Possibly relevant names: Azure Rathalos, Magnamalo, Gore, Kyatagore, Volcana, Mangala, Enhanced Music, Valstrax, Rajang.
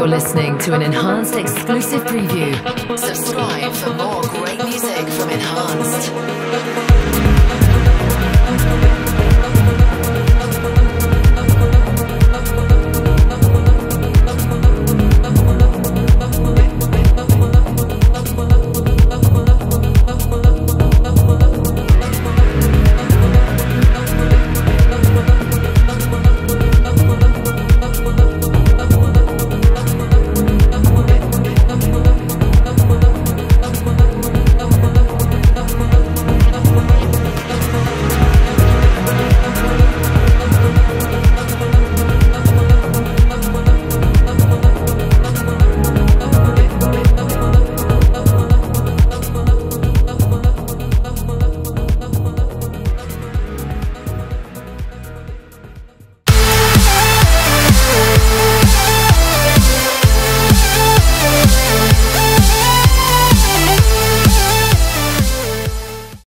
You're listening to an Enhanced exclusive preview. Subscribe for more great music from Enhanced.